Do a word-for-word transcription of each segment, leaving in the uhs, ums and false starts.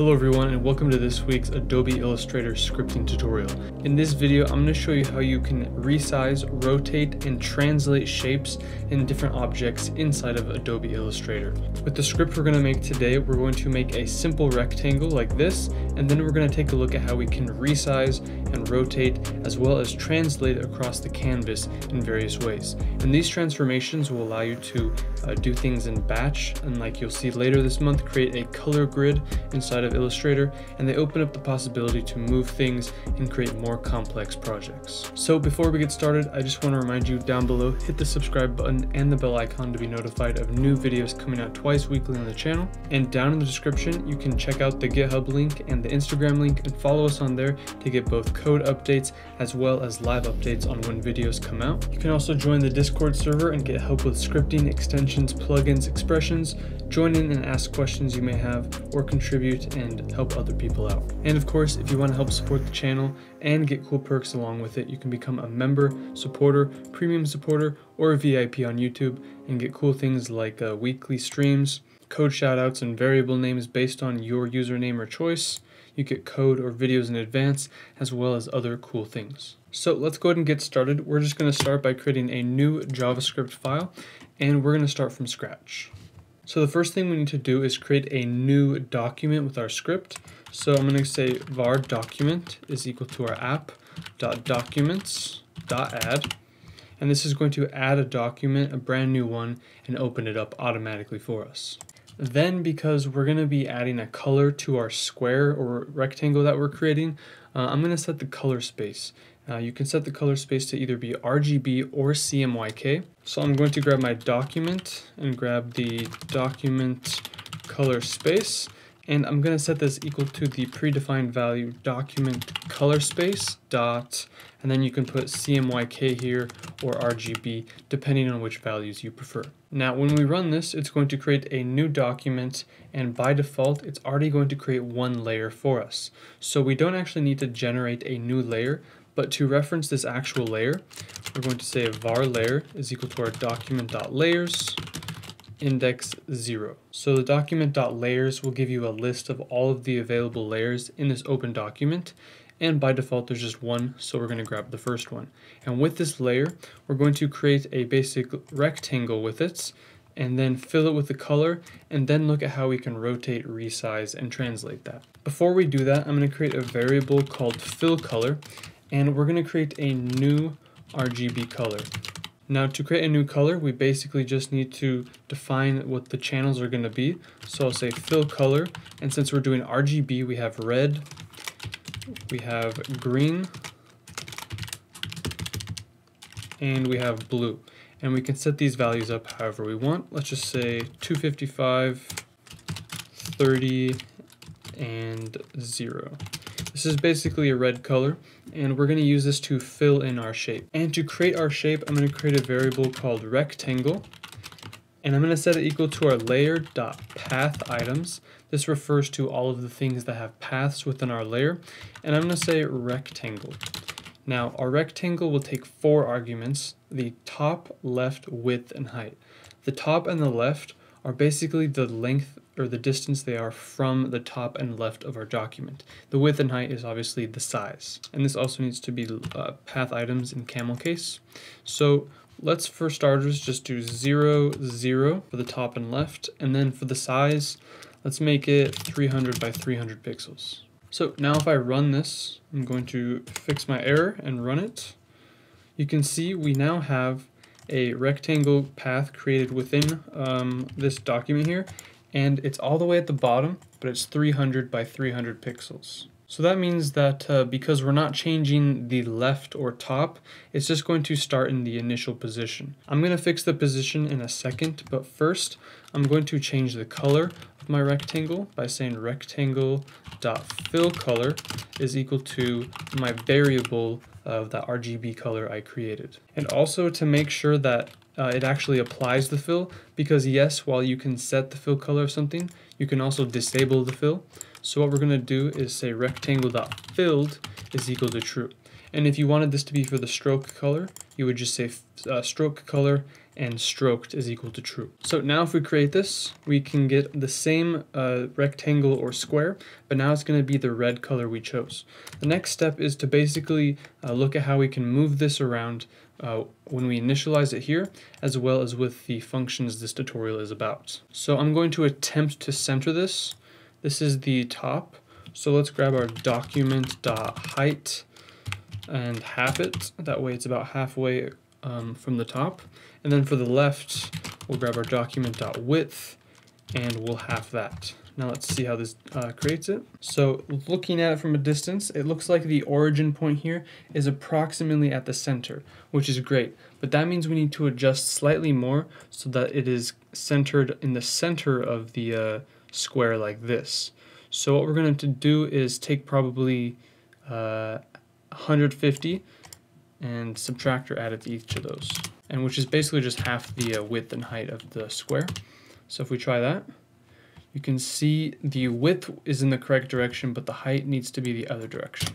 Hello everyone, and welcome to this week's Adobe Illustrator scripting tutorial. In this video, I'm going to show you how you can resize, rotate, and translate shapes in different objects inside of Adobe Illustrator. With the script we're going to make today, we're going to make a simple rectangle like this, and then we're going to take a look at how we can resize and rotate as well as translate across the canvas in various ways. And these transformations will allow you to uh, do things in batch, and like you'll see later this month, create a color grid inside of Illustrator, and they open up the possibility to move things and create more complex projects. So before we get started, I just want to remind you down below, hit the subscribe button and the bell icon to be notified of new videos coming out twice weekly on the channel. And down in the description, you can check out the GitHub link and the Instagram link and follow us on there to get both code updates as well as live updates on when videos come out. You can also join the Discord server and get help with scripting, extensions, plugins, expressions. Join in and ask questions you may have or contribute and help other people out. And of course, if you want to help support the channel and get cool perks along with it, you can become a member, supporter, premium supporter, or a V I P on YouTube and get cool things like uh, weekly streams, code shoutouts, and variable names based on your username or choice. You get code or videos in advance, as well as other cool things. So let's go ahead and get started. We're just going to start by creating a new JavaScript file, and we're going to start from scratch. So the first thing we need to do is create a new document with our script. So I'm going to say var document is equal to our app.documents.add. And this is going to add a document, a brand new one, and open it up automatically for us. Then, because we're going to be adding a color to our square or rectangle that we're creating, uh, I'm going to set the color space. Uh, you can set the color space to either be R G B or C M Y K. So I'm going to grab my document and grab the document color space. And I'm going to set this equal to the predefined value document color space dot. And then you can put C M Y K here or R G B depending on which values you prefer. Now when we run this, it's going to create a new document, and by default it's already going to create one layer for us. So we don't actually need to generate a new layer. But to reference this actual layer, we're going to say var layer is equal to our document.layers index zero. So the document.layers will give you a list of all of the available layers in this open document. And by default, there's just one, so we're going to grab the first one. And with this layer, we're going to create a basic rectangle with it, and then fill it with the color, and then look at how we can rotate, resize, and translate that. Before we do that, I'm going to create a variable called fillColor. And we're going to create a new R G B color. Now to create a new color, we basically just need to define what the channels are going to be. So I'll say fill color, and since we're doing R G B, we have red, we have green, and we have blue. And we can set these values up however we want. Let's just say two fifty-five, thirty, and zero. This is basically a red color, and we're going to use this to fill in our shape. And to create our shape, I'm going to create a variable called rectangle, and I'm going to set it equal to our layer.pathItems. This refers to all of the things that have paths within our layer, and I'm going to say rectangle. Now our rectangle will take four arguments: the top, left, width, and height. The top and the left are basically the length or the distance they are from the top and left of our document. The width and height is obviously the size. And this also needs to be uh, path items in camel case. So let's, for starters, just do zero, zero for the top and left. And then for the size, let's make it three hundred by three hundred pixels. So now if I run this, I'm going to fix my error and run it. You can see we now have a rectangle path created within um, this document here, and it's all the way at the bottom, but it's three hundred by three hundred pixels. So that means that uh, because we're not changing the left or top, it's just going to start in the initial position. I'm going to fix the position in a second, but first I'm going to change the color of my rectangle by saying rectangle.fillColor is equal to my variable of the R G B color I created. And also to make sure that uh, it actually applies the fill, because yes, while you can set the fill color of something, you can also disable the fill. So what we're going to do is say rectangle.filled is equal to true. And if you wanted this to be for the stroke color, you would just say uh, stroke color and stroked is equal to true. So now if we create this, we can get the same uh, rectangle or square, but now it's going to be the red color we chose. The next step is to basically uh, look at how we can move this around Uh, when we initialize it here, as well as with the functions this tutorial is about. So I'm going to attempt to center this. This is the top. So let's grab our document.height and half it. That way it's about halfway um, from the top. And then for the left, we'll grab our document.width and we'll half that. Now let's see how this uh, creates it. So looking at it from a distance, it looks like the origin point here is approximately at the center, which is great. But that means we need to adjust slightly more so that it is centered in the center of the uh, square like this. So what we're going to do is take probably uh, one hundred fifty and subtract or add it to each of those, and which is basically just half the uh, width and height of the square. So if we try that, you can see the width is in the correct direction, but the height needs to be the other direction.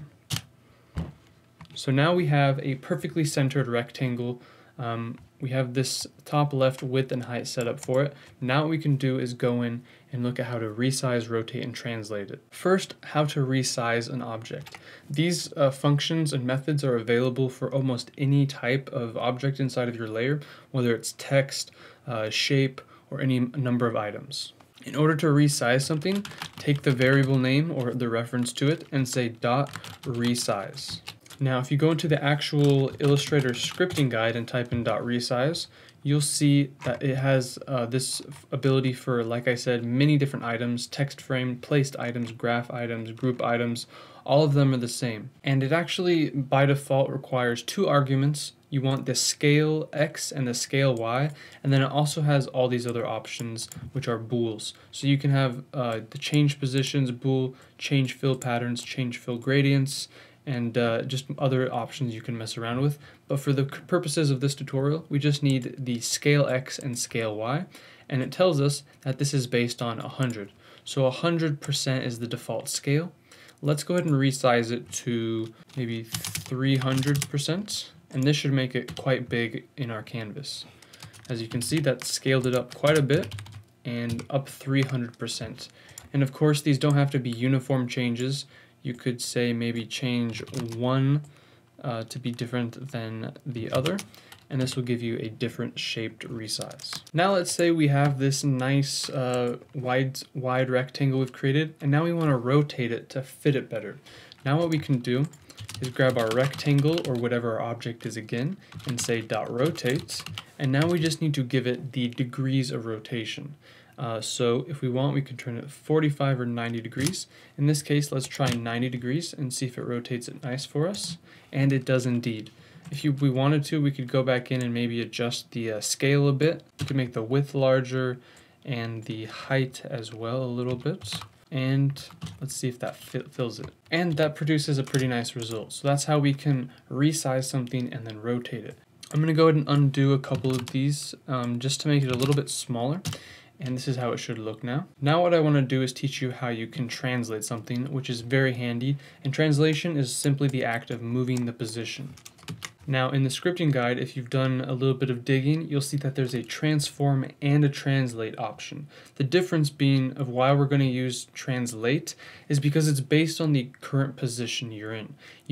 So now we have a perfectly centered rectangle. Um, we have this top left width and height set up for it. Now what we can do is go in and look at how to resize, rotate, and translate it. First, how to resize an object. These uh, functions and methods are available for almost any type of object inside of your layer, whether it's text, uh, shape, or any number of items. In order to resize something, take the variable name or the reference to it and say dot resize. Now, if you go into the actual Illustrator scripting guide and type in dot resize, you'll see that it has uh, this ability for, like I said, many different items: text frame, placed items, graph items, group items. All of them are the same. And it actually, by default, requires two arguments. You want the scale X and the scale Y, and then it also has all these other options, which are bools. So you can have uh, the change positions bool, change fill patterns, change fill gradients, and uh, just other options you can mess around with. But for the purposes of this tutorial, we just need the scale X and scale Y, and it tells us that this is based on one hundred. So one hundred percent is the default scale. Let's go ahead and resize it to maybe three hundred percent. And this should make it quite big in our canvas. As you can see, that scaled it up quite a bit and up three hundred percent. And of course, these don't have to be uniform changes. You could say maybe change one uh, to be different than the other, and this will give you a different shaped resize. Now let's say we have this nice uh, wide, wide rectangle we've created, and now we want to rotate it to fit it better. Now what we can do is grab our rectangle or whatever our object is again and say dot rotate, and now we just need to give it the degrees of rotation. Uh, so if we want, we can turn it forty-five or ninety degrees. In this case, let's try ninety degrees and see if it rotates it nice for us, and it does indeed. If you, we wanted to, we could go back in and maybe adjust the uh, scale a bit. We could make the width larger and the height as well a little bit. And let's see if that fit, fills it. And that produces a pretty nice result. So that's how we can resize something and then rotate it. I'm going to go ahead and undo a couple of these um, just to make it a little bit smaller. And this is how it should look now. Now what I want to do is teach you how you can translate something, which is very handy. And translation is simply the act of moving the position. Now in the scripting guide, if you've done a little bit of digging, you'll see that there's a transform and a translate option. The difference being of why we're going to use translate is because it's based on the current position you're in.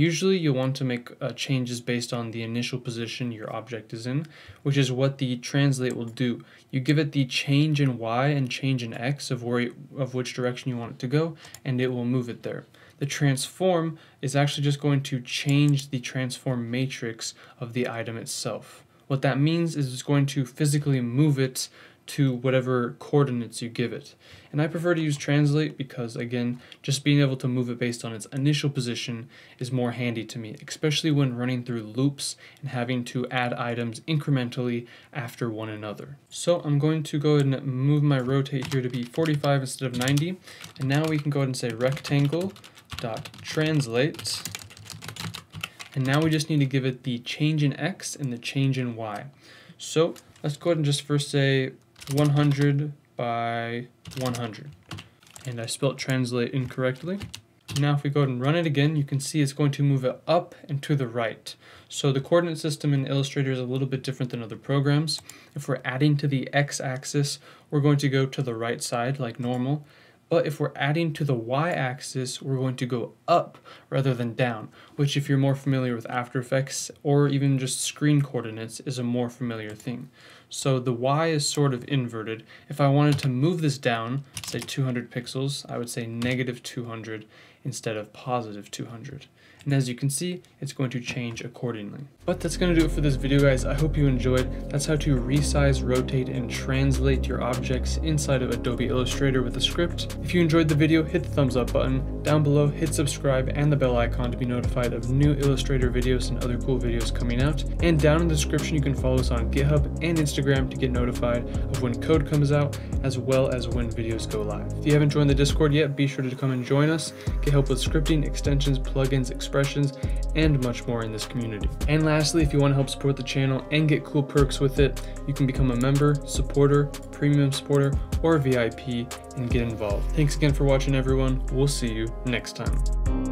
Usually you'll want to make uh, changes based on the initial position your object is in, which is what the translate will do. You give it the change in Y and change in X of, where you, of which direction you want it to go, and it will move it there. The transform is actually just going to change the transform matrix of the item itself. What that means is it's going to physically move it to whatever coordinates you give it. And I prefer to use translate because, again, just being able to move it based on its initial position is more handy to me, especially when running through loops and having to add items incrementally after one another. So I'm going to go ahead and move my rotate here to be forty-five instead of ninety. And now we can go ahead and say rectangle dot translate, and now we just need to give it the change in X and the change in Y. So let's go ahead and just first say one hundred by one hundred, and I spelled translate incorrectly. Now if we go ahead and run it again, you can see it's going to move it up and to the right. So the coordinate system in Illustrator is a little bit different than other programs. If we're adding to the x-axis, we're going to go to the right side like normal. But if we're adding to the y-axis, we're going to go up rather than down, which if you're more familiar with After Effects or even just screen coordinates is a more familiar thing. So the y is sort of inverted. If I wanted to move this down, say two hundred pixels, I would say negative two hundred instead of positive two hundred. And as you can see, it's going to change accordingly. But that's going to do it for this video, guys. I hope you enjoyed. That's how to resize, rotate, and translate your objects inside of Adobe Illustrator with a script. If you enjoyed the video, hit the thumbs up button. Down below, hit subscribe and the bell icon to be notified of new Illustrator videos and other cool videos coming out. And down in the description, you can follow us on GitHub and Instagram to get notified of when code comes out, as well as when videos go live. If you haven't joined the Discord yet, be sure to come and join us. Get help with scripting, extensions, plugins, expressions, and much more in this community. And lastly, if you want to help support the channel and get cool perks with it, you can become a member, supporter, premium supporter, or V I P and get involved. Thanks again for watching, everyone. We'll see you next time.